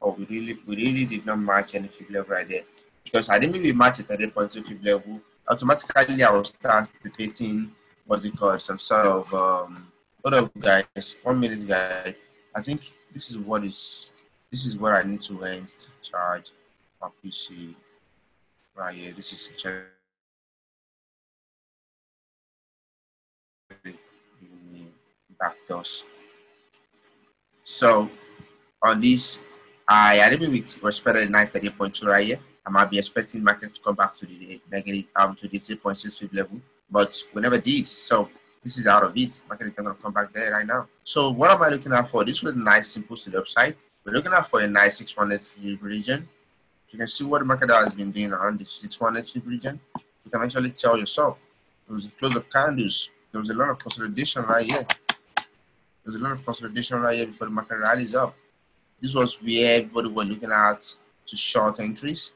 Oh, we really, we really did not match any fib level right there because I didn't really match it at eight point two fib level. Automatically, I will start anticipating what's it called? Some sort of um. Hold up, guys. One minute, guys. I think this is what is this is where I need to end to charge my P C right here. This is check backdoors. So on this, I I think we respected nine thirty point two right here. I might be expecting market to come back to the negative um to the zero point six five level, but we never did. So this is out of it. Market is not gonna come back there right now. So what am I looking at for? This was a nice simple to the upside. We're looking at for a nice six one eight region. You can see what the market has been doing around this six one eight region. You can actually tell yourself there was a close of candles. There was a lot of consolidation right here. There was a lot of consolidation right here before the market rallies up. This was where everybody was looking at to short entries.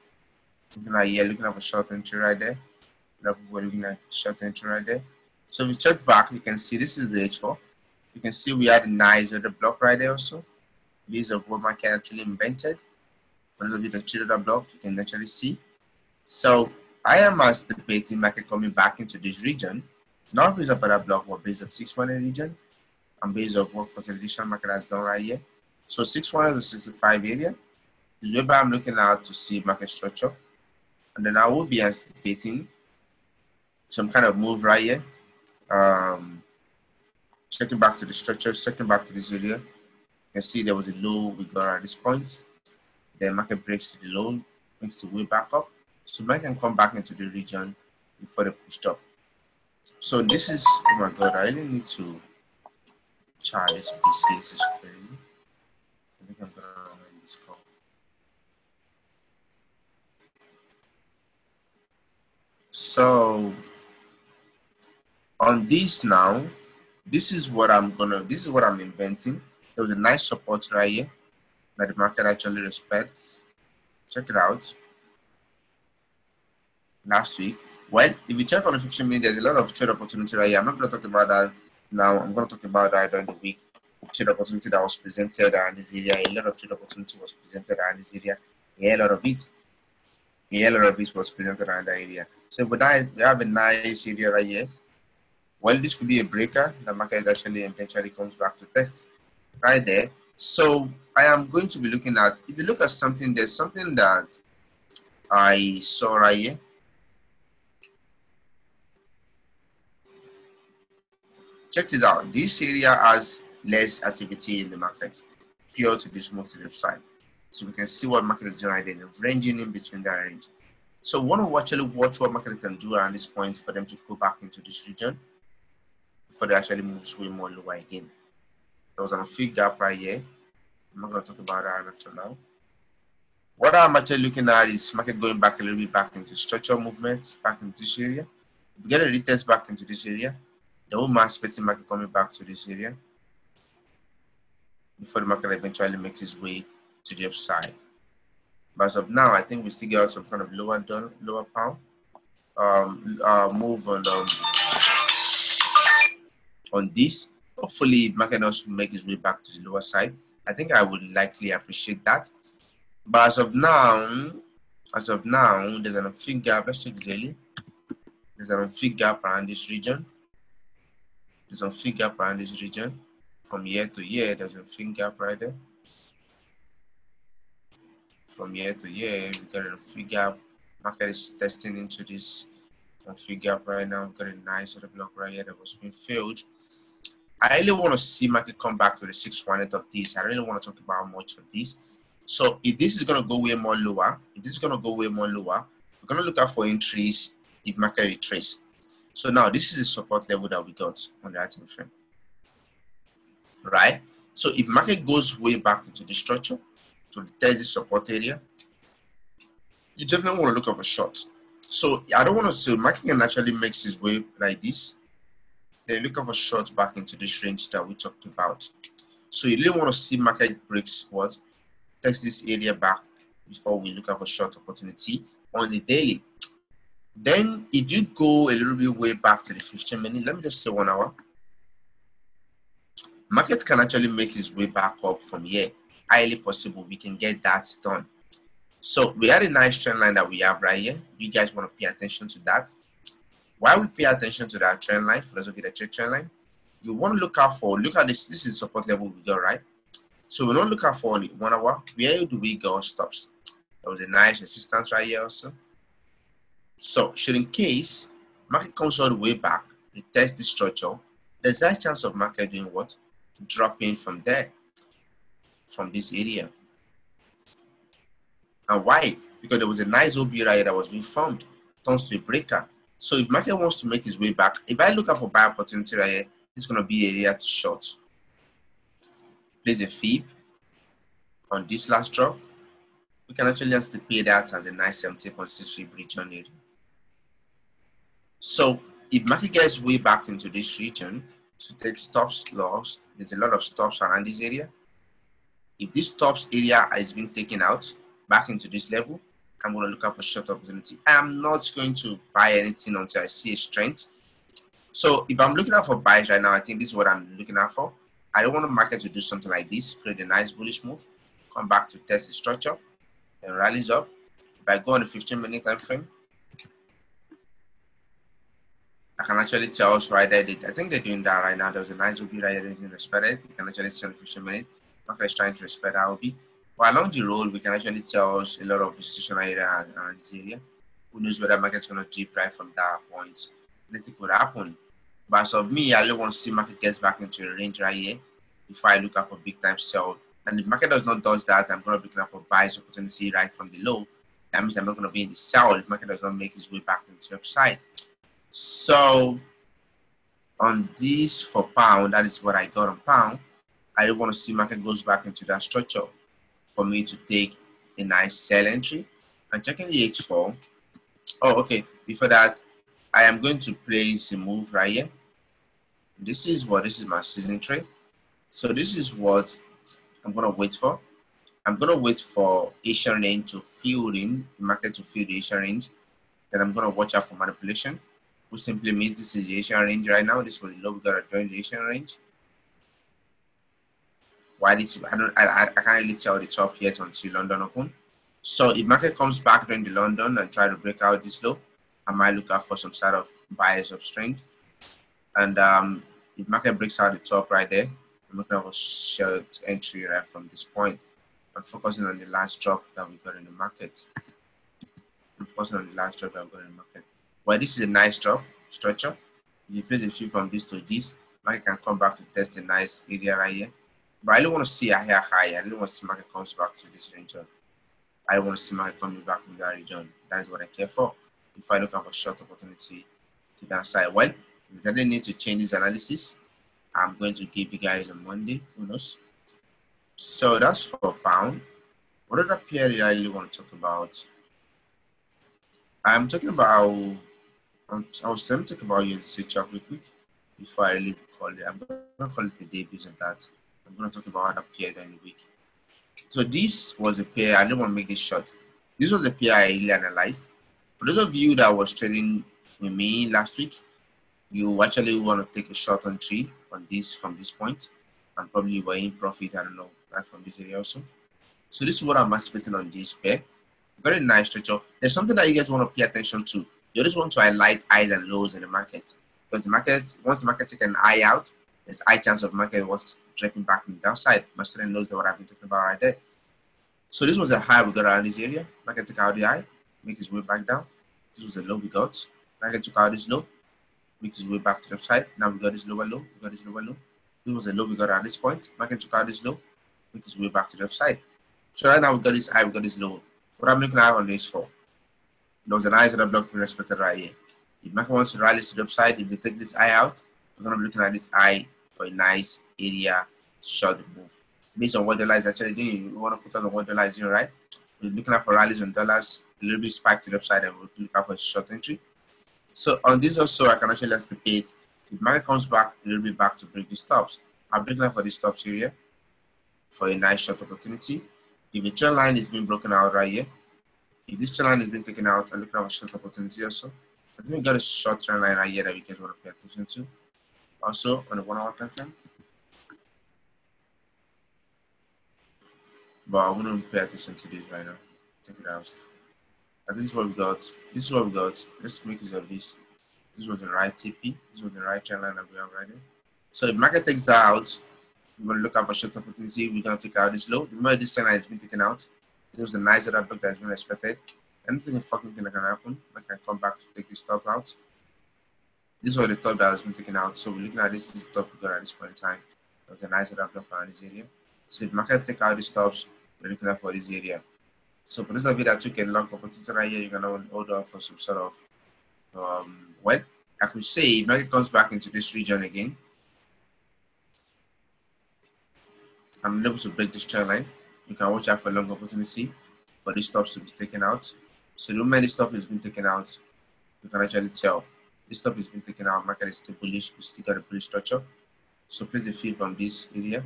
Looking at here, looking at a short entry right there. We're looking at short entry right there. So if we check back, you can see this is the H four. You can see we had a nice other block right there also. This of what market actually invented. For those of you that traded that block, you can actually see. So I am anticipating market coming back into this region, not based off of that block, but based off six one eight region, and based off what consolidation market has done right here. So six one eight to sixty-five area is where I'm looking out to see market structure, and then I will be anticipating some kind of move right here. Um, checking back to the structure, checking back to this area. You can see there was a low we got at this point. The market breaks the low, makes the way back up, so market can come back into the region before they pushed up. So this is, oh my god, I really need to charge this P C. This is crazy. I think I'm gonna end this call. So on this now, this is what I'm gonna, this is what I'm inventing. There was a nice support right here that the market actually respects. Check it out. Last week, well, if you check on the fifteen minute, there's a lot of trade opportunity right here. I'm not going to talk about that now. I'm going to talk about that during the week. Trade opportunity that was presented and this area. A lot of trade opportunity was presented and this area. A lot of it. A lot of it was presented around that area. So, but I have a nice area right here. Well, this could be a breaker. The market actually eventually comes back to test right there. So I am going to be looking at, if you look at something, there's something that I saw right here. Check this out. This area has less activity in the market prior to this move to the upside. So we can see what market is doing right there, ranging in between that range. So we want to actually watch what market can do around this point for them to go back into this region before they actually move way more lower again. There was an unfilled gap right here. I'm not going to talk about that for now. What I'm actually looking at is market going back a little bit back into structural movement, back into this area. If we get a retest back into this area, the whole mass expecting market coming back to this area before the market eventually makes its way to the upside. But as of now, I think we still get some kind of lower dollar, lower pound um, uh, move on um, on this. Hopefully, market also make its way back to the lower side. I think I would likely appreciate that. But as of now, as of now, there's an unfilled gap. Let's check daily. There's an unfilled gap around this region. There's an unfilled gap around this region. From year to year, there's an unfilled gap right there. From year to year, we got an unfilled gap. Market is testing into this unfilled gap right now. We've got a nice little block right here that was being filled. I really want to see market come back to the six one eight of this. I really want to talk about much of this. So if this is going to go way more lower, if this is going to go way more lower, we're going to look out for entries if market retrace. So now this is the support level that we got on the item frame, right? So if market goes way back into the structure, to the third support area, you definitely want to look out for short. So I don't want to say market can actually make its way like this. Then look for short back into this range that we talked about. So you really want to see market breaks what text this area back before we look for short opportunity on the daily. Then if you go a little bit way back to the fifteen minute, let me just say one hour. Market can actually make its way back up from here. Highly possible we can get that done. So we had a nice trend line that we have right here. You guys want to pay attention to that. Why we pay attention to that trend line, for those of you that check trend line, you want to look out for, look at this, this is support level we got, right? So we don't look at for one hour. Where do we go stops? That was a nice resistance right here also. So should in case market comes all the way back, we test the structure, there's that chance of market doing what? Dropping from there, from this area. And why? Because there was a nice O B right here that was being formed, turns to a breaker. So if market wants to make its way back, if I look out for buy opportunity right here, it's gonna be area to short. Place a fib on this last drop. We can actually anticipate that as a nice seventy point six three breach on it. So if market gets way back into this region to take stops, loss, there's a lot of stops around this area. If this stops area has been taken out back into this level, I'm going to look out for short opportunity. I'm not going to buy anything until I see a strength. So if I'm looking out for buys right now, I think this is what I'm looking out for. I don't want the market to do something like this, create a nice bullish move, come back to test the structure, and rallies up. If I go on the fifteen minute time frame, I can actually tell us right there. I think they're doing that right now. There was a nice O B right there. They didn't respect it. We can actually see on the fifteen minute. Market is trying to respect our O B. But along the road, we can actually tell us a lot of positionary area around this area. Who knows whether market's going to dip right from that point? Nothing could happen. But as of me, I only want to see market gets back into the range right here before I look out for big time sell. And if market does not do that, I'm going to be looking out for buys opportunity right from the low. That means I'm not going to be in the sell if market does not make its way back into the upside. So on this for pound, that is what I got on pound. I don't want to see market goes back into that structure for me to take a nice sell entry. I'm checking the H four. Oh, okay. Before that, I am going to place a move right here. This is what, this is my season trade. So this is what I'm gonna wait for. I'm gonna wait for Asian range to fill in, the market to fill the Asian range. Then I'm gonna watch out for manipulation, which simply means this is the Asian range right now. This was the low, we gotta join the Asian range. Why this? I don't, I, I can't really tell the top yet until London open. So if market comes back during the London and try to break out this low, I might look out for some sort of bias of strength. And um, if market breaks out the top right there, I'm looking at a short entry right from this point. I'm focusing on the last drop that we got in the market. I'm focusing on the last drop that we got in the market. Well, this is a nice drop structure. If you place a few from this to this, market can come back to test a nice area right here. But I don't want to see a higher high. I don't want to see market comes back to this region. I don't want to see market coming back in that region. That is what I care for. If I look at a short opportunity to that side, well, if I need to change this analysis, I'm going to give you guys on Monday, who knows? So that's for pound. What other pair did I really want to talk about? I'm talking about, I'm, I was going to talk about U S D chart real quick before I really call it. I'm going to call it the day based on that. I'm going to talk about other pair during the week. So this was a pair, I didn't want to make this short. This was a pair I really analyzed. For those of you that was trading with me last week, you actually want to take a short on three on this from this point, and probably were in profit, I don't know, right from this area also. So this is what I'm anticipating on this pair. Very nice structure. There's something that you guys want to pay attention to. You just want to highlight highs and lows in the market. Because the market, once the market takes an eye out, there's high chance of market was dropping back on the downside. Master knows that what I've been talking about right there. So this was a high we got around this area. Market took out the high, make his way back down. This was the low we got. Market took out this low, make his way back to the upside. Now we got this lower low, we got this lower low. This was the low we got at this point. Market took out this low, make his way back to the upside. So right now we got this high, we got this low. What I'm looking at on this for, there was an eye that block being respected right here. If market wants to rally to the upside, if they take this eye out, we're gonna be looking at this eye for a nice area short move. Based on what the dollar is actually doing, you wanna focus on what the dollar is doing, right? We're looking at for rallies on dollars, a little bit spike to the upside, and we'll look out for a short entry. So on this also, I can actually anticipate if market comes back a little bit back to break the stops, I'm looking out for the stops area for a nice short opportunity. If the trend line is being broken out right here, if this trend line is being taken out, I'm looking at a short opportunity also. I think we got a short trend line right here that we guys want to pay attention to. Also on the one hour time frame. But I wouldn't pay attention to this right now. Check it out. And this is what we got. This is what we got. Let's make use of this. This was the right T P. This was the right trend line that we have right here. So if market takes that out, we're going to look out for shift opportunity. We're going to take out this low. Remember, this trend line has been taken out. It was the nice that I booked that has been expected. Anything fucking gonna happen. I can come back to take this top out. This was the top that has been taken out. So we're looking at this, this is the top we got at this point in time. It was a nice that I blocked around this area. So if market take out these tops, we're looking out for this area. So for those of you that took a long opportunity right here, you can hold off for some sort of um well, I could say market comes back into this region again. I'm able to break this trend line. You can watch out for a long opportunity for these stops to be taken out. So the moment this stop has been taken out, you can actually tell this stop has been taken out. Market is still bullish, we still got a bullish structure. So place the feed from this area.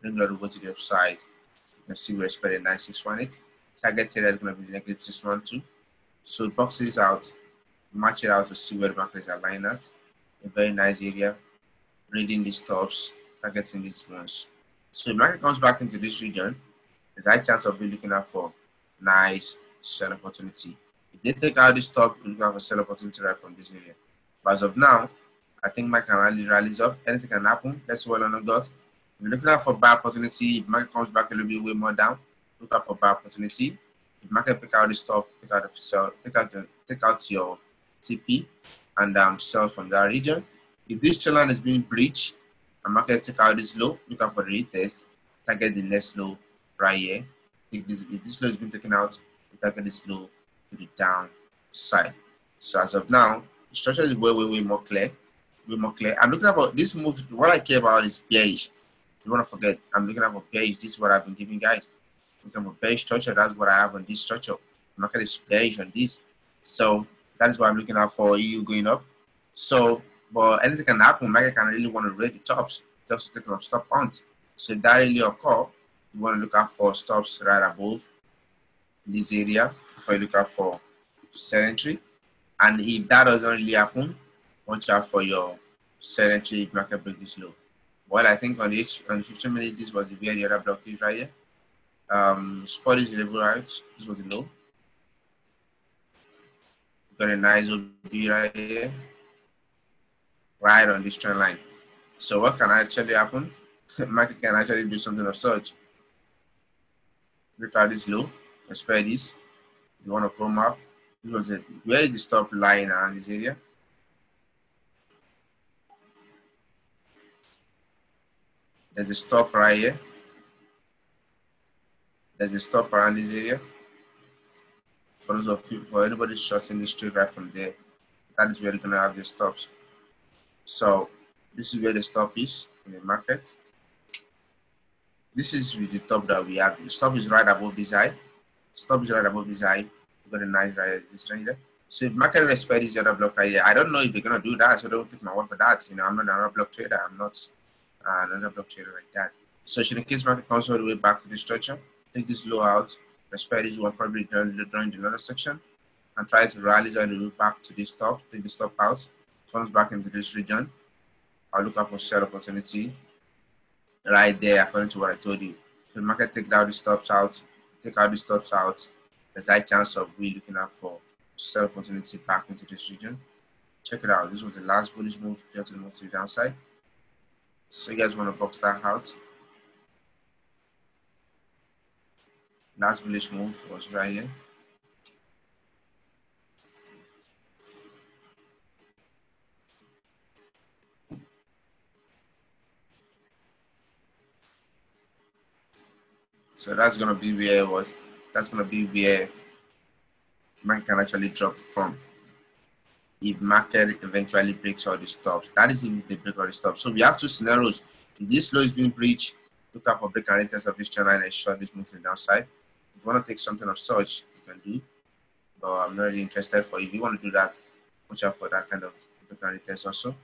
Then we'll go to the upside. You can see we expect a nice six one eight. Target area is going to be negative six one two. So box this out, match it out to see where the market is aligned at. A very nice area. Reading these stops, targeting these ones. So the market comes back into this region. There's a high chance of you looking out for nice sell opportunity. If they take out this top, you're gonna have a sell opportunity right from this area. But as of now, I think my can rally rallies up. Anything can happen. That's what London got. If you're looking out for buy opportunity, if market comes back a little bit way more down, look out for buy opportunity. If market pick out this top, take out the sell, take out the, take out your T P and um, sell from that region. If this trend line is being breached and market take out this low, look out for the retest, target the next low. Right here, if this, if this low has been taken out, we target this low to the downside. So as of now, the structure is way, way, way more clear. Way more clear. I'm looking about this move. What I care about is bearish. You want to forget? I'm looking about bearish. This is what I've been giving guys. I'm looking about bearish structure. That's what I have on this structure. The market is bearish on this, so that is what I'm looking out for. E U going up. So, but anything can happen. Market can really want to raid the tops just to take some stop points. So if that really occur, you want to look out for stops right above this area before you look out for sell entry. And if that doesn't really happen, watch out for your sell entry if market break this low. Well, I think on this on the fifteen minute, this was where the other block is right here. Um, spot is level out. This was the low. Got a nice O B right here, right on this trend line. So what can actually happen? Market can actually do something of such. Look at this low, expect this. You want to come up. This was it. Where is the stop lying around this area? There's a stop right here. There's a stop around this area. For those of people, for anybody shorting this trade right from there, that is where you're gonna have the stops. So this is where the stop is in the market. This is with the top that we have. The stop is right above this high. Stop is right above this high. We've got a nice right this right here. So if market respect this other block right here, I don't know if they're gonna do that. So don't take my word for that. You know, I'm not another block trader. I'm not uh, another block trader like that. So in case market comes all the way back to the structure, take this low out. Respect this one probably during the another section, and try to rally all the way back to this top. Take the stop out. Comes back into this region. I'll look out for sell opportunity. Right there, according to what I told you. So the market take out the stops out, take out the stops out. There's a high chance of we looking out for sell opportunity back into this region. Check it out. This was the last bullish move, just to move to the downside. So you guys want to box that out. Last bullish move was right here. So that's gonna be where it was. That's gonna be where market can actually drop from. If market eventually breaks all the stops, that is if they break all the stops. So we have two scenarios. If this low is being breached, look out for break and retest of this trend line and short this move to the downside. If you want to take something of such, you can do. But I'm not really interested for. If you want to do that, watch out for that kind of break and retest also.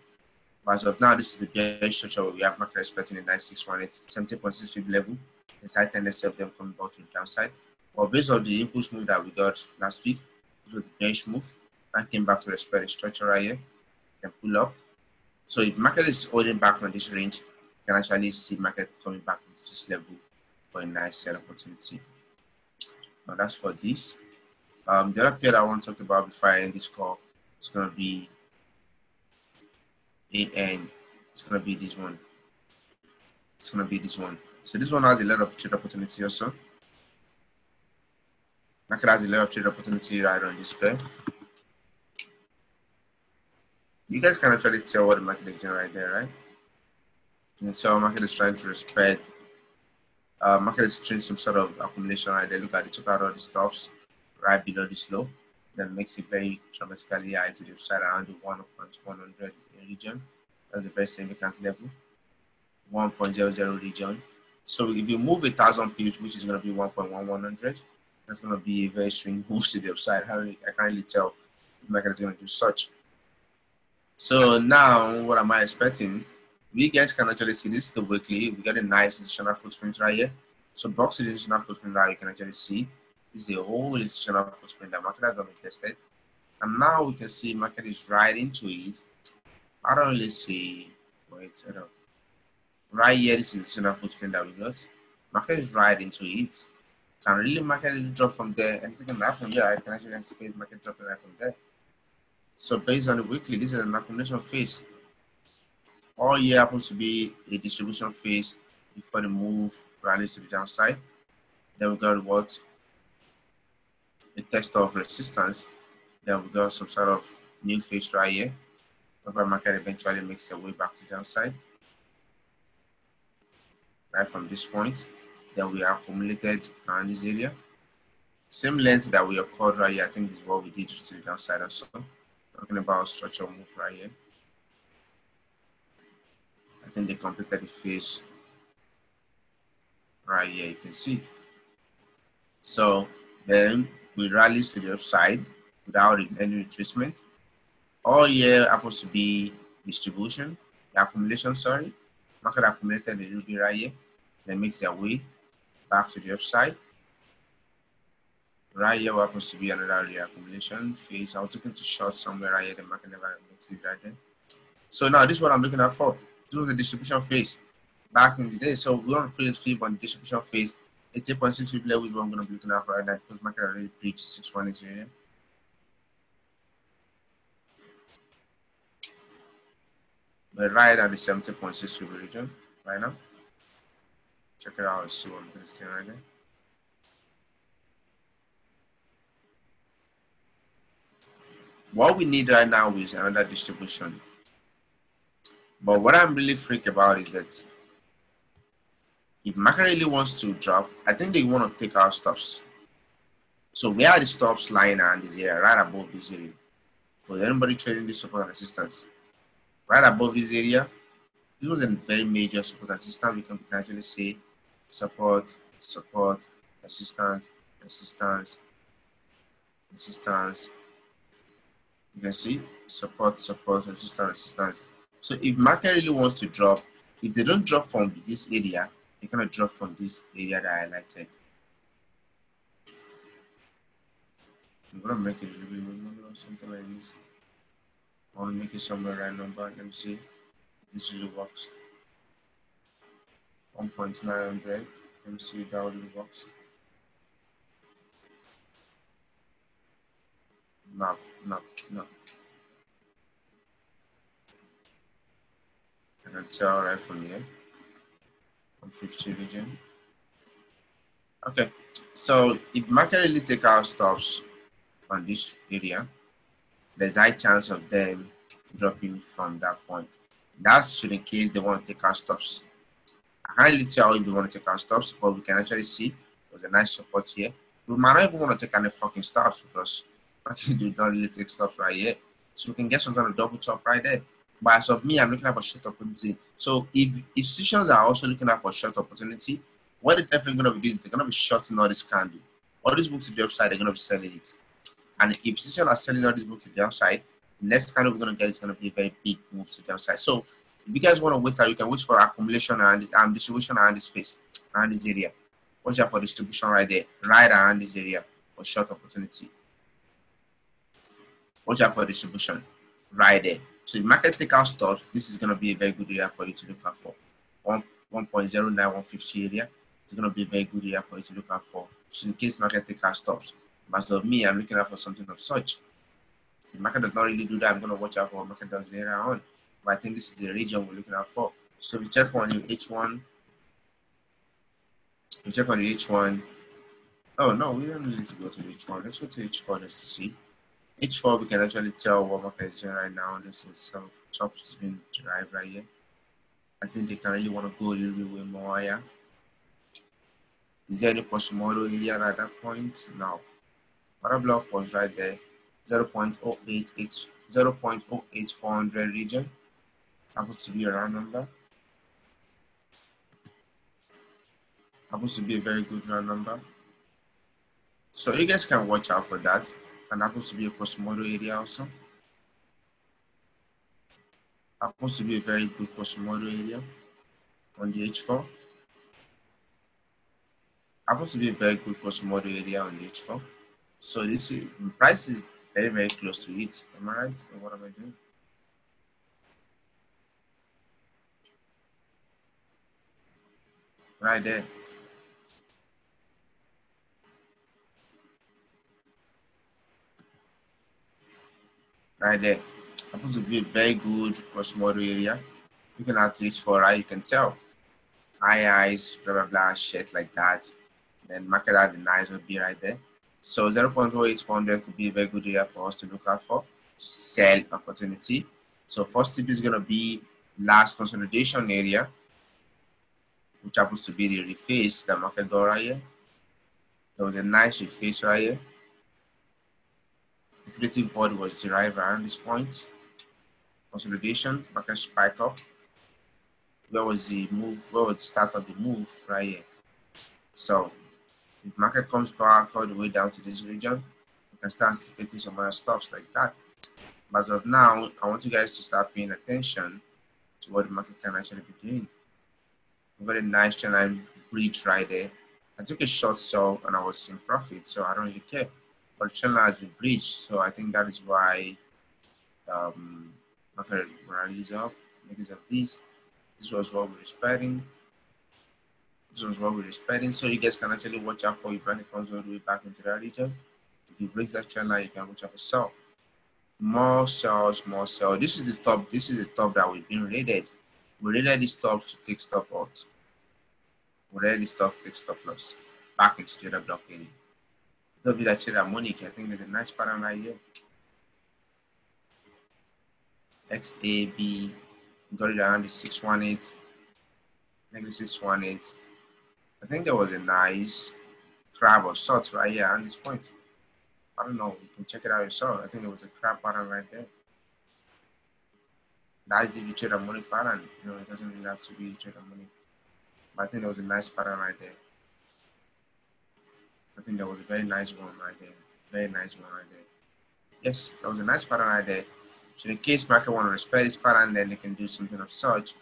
But as of now, this is the bearish structure where we have market respecting the nine six one eight, seventy point six five level. It's high tendency of them coming back to the downside. Well, based on the impulse move that we got last week, this was the bench move. I came back to respect the structure right here and pull up. So if market is holding back on this range, you can actually see market coming back to this level for a nice sell opportunity. Now that's for this. Um, the other pair I want to talk about before I end this call is going to be A N. It's going to be this one. it's going to be this one. So this one has a lot of trade opportunity also. Market has a lot of trade opportunity right on this pair. You guys can actually tell what the market is doing right there, right? And so market is trying to respect. Uh, market is doing some sort of accumulation right there. Look at it, took out all the stops right below this low. That makes it very dramatically high to the upside around the one point one hundred region. That's the very significant level, one point zero zero region. So if you move a thousand pips, which is going to be one point one one hundred, that's going to be a very swing move to the upside. How I can't really tell if the market is going to do such. So now, what am I expecting? We guys can actually see this is the weekly. We got a nice institutional footprint right here. So box institutional footprint right, you can actually see this is the whole institutional footprint that market has not been tested. And now we can see market is right into it. I don't really see, wait, I don't. Right here, this is the institutional footprint that we got. Market is right into it. Can really market really drop from there? Anything can happen. Yeah, I can actually anticipate market dropping right from there. So based on the weekly, this is an accumulation phase. All year happens to be a distribution phase before the move rallies to the downside. Then we got what? A test of resistance. Then we got some sort of new phase right here. But market eventually makes a way back to the downside. Right from this point, then we accumulated around this area. Same length that we occurred right here, I think this is what we did just to the downside also. Talking about structural move right here. I think they completed the phase right here, you can see. So then we rallied to the upside without any retracement. All year happens to be distribution, the accumulation, sorry. Market accumulated a little bit right here. They makes their way back to the upside. Right here happens to be another accumulation phase. I was looking to short somewhere right here. The market never makes it right there. So now this is what I'm looking at for. This was the distribution phase back in the day. So we want to play flip on the distribution phase. It's eight point six flip level is what I'm going to be looking at right now because market already breached six one eight right here. We're right at the seventy point six region right now. Check it out and see what I'm doing right there. What we need right now is another distribution. But what I'm really freaked about is that if market really wants to drop, I think they want to take our stops. So where are the stops lying around this area? Right above this area. For anybody trading this support and resistance. Right above this area, this was a very major support and resistance. We can actually say support, support, resistance, resistance, resistance. You can see support, support, resistance, resistance. So if market really wants to drop, if they don't drop from this area, they're gonna drop from this area that I highlighted. I'm gonna make it a little bit or something like this. I want to make it somewhere random, but let me see. This really works. one point nine hundred. Let me see if that really works. No, no, no. I can tell right from here. one fifty region. Okay. So if market really take our stops on this area, there's a high chance of them dropping from that point. That's in case they want to take our stops. I can't really tell if they want to take our stops, but we can actually see there's a nice support here. We might not even want to take any fucking stops because market do not really take stops right here. So we can get some kind of double top right there. But as of me, I'm looking at for short opportunity. So if institutions are also looking at for short opportunity, what they're definitely going to be doing, they're going to be shorting all this candle. All these books to the upside, they're going to be selling it. And if institutions are selling all these books to the downside, the next candle we're going to get is going to be a very big move to the downside. So if you guys want to wait out, you can wait for accumulation and um, distribution around this phase, around this area. Watch out for distribution right there, right around this area for short opportunity. Watch out for distribution right there. So if market take out stops, this is going to be a very good area for you to look out for. one point zero nine one five zero area is going to be a very good area for you to look out for. So in case market take out stops. But as of me, I'm looking out for something of such. If market does not really do that, I'm going to watch out for what market does later on. But I think this is the region we're looking out for. So if you check on your H one, and check on H one. Oh no, we don't need to go to H one. Let's go to H four just to see. H four, we can actually tell what market is doing right now. This is some chops being derived right here. I think they can really want to go a little bit way more higher. Is there any push model area at that point? No. Order block was right there. zero point zero eight four zero zero point zero eight four zero zero region. Happens to be a round number. Happens to be a very good round number. So you guys can watch out for that. And happens to be a cross model area also. Happens to be a very good cross model area on the H four. Happens to be a very good cross model area on the H four. So this is, price is very, very close to it. Am I right? Or what am I doing? Right there. Right there. Happens to be a very good cross model area. You can add to this for right, you can tell. High eyes, blah blah blah, shit like that. Then market out the nice will be right there. So zero point zero eight four zero zero could be a very good area for us to look out for. Sell opportunity. So first tip is gonna be last consolidation area, which happens to be the reface that market got right here. There was a nice reface right here. The creative void was derived around this point. Consolidation, market spike up. Where was the move? Where was the start of the move? Right here. So if market comes back all the way down to this region, you can start anticipating some other stops like that. But as of now, I want you guys to start paying attention to what the market can actually be doing. Very nice trend line breach right there. I took a short sell and I was in profit, so I don't really care. But trend line has been breached, so I think that is why um, market rallies up because of this. This was what we were expecting. This was what we were expecting. So you guys can actually watch out for if it comes all the way back into that region. If you break that trend line, you can watch out for sell. More sells, more sell. This is the top. This is the top that we've been rated. We rated this top to take stop out. We rated this top to take stop loss back into the other block area. Don't be that trade harmonic. I think there's a nice pattern right here. X A B got it around the six one eight, negative six one eight. I think there was a nice crab of sorts right here on this point. I don't know, you can check it out yourself. I think there was a crab pattern right there. That's the trade harmonic pattern. You know, it doesn't really have to be trade harmonic. But I think there was a nice pattern right there. I think that was a very nice one right there. Very nice one right there. Yes, that was a nice pattern right there. So in case market want to respect this pattern, then they can do something of such.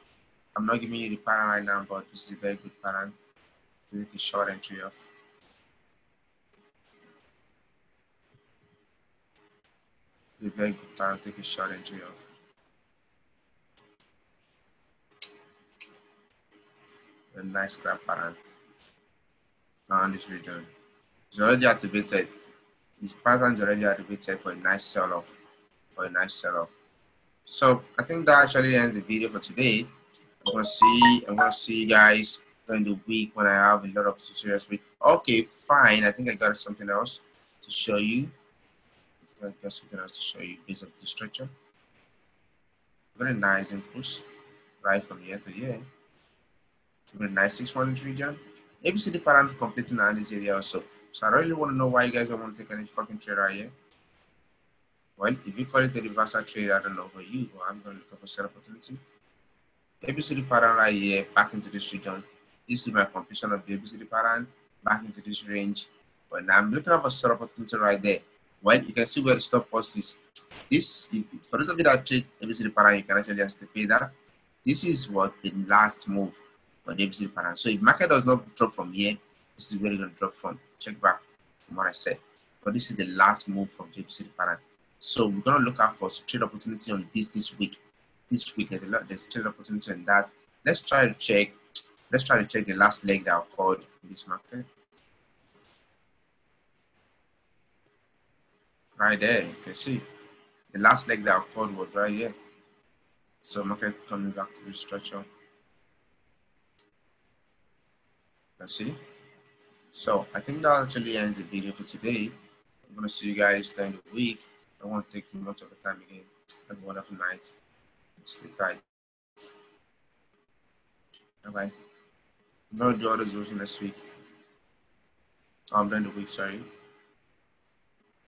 I'm not giving you the pattern right now, but this is a very good pattern to take a short entry of. It's a very good pattern to take a short entry of. A nice grab pattern around this region. It's already activated. This pattern is already activated for a nice sell-off. For a nice sell-off. So I think that actually ends the video for today. I'm gonna see. I'm gonna see you guys during the week when I have a lot of tutorials. With okay, fine. I think I got something else to show you. I think I got something else to show you based on the structure. Very nice inputs right from here to here. Very nice six one eight region. A B C D pattern completing around this area also. So I really want to know why you guys don't want to take any fucking trade right here. Well, if you call it a reversal trade, I don't know for you, but I'm going to look for sell opportunity. A B C D pattern right here, back into this region. This is my completion of the A B C D pattern, back into this range. But now I'm looking for sell opportunity right there. Well, you can see where the stop loss is. This, if, for those of you that trade A B C D pattern, you can actually anticipate that. This is what the last move on the A B C D pattern. So if market does not drop from here, this is where it's going to drop from. Check back from what I said. But this is the last move from the A B C D pattern. So we're gonna look out for trade opportunity on this this week. This week there's a lot there's trade opportunity on that. Let's try to check. Let's try to check the last leg that I've called in this market. Right there, you can see the last leg that I've called was right here. So market coming back to the structure. You can see So I think that actually ends the video for today. I'm going to see you guys the end of the week. I won't take you much of the time again. Have a wonderful night. Sleep tight. Okay. I'm going to do all those rules next week. I'm um, during the week, sorry.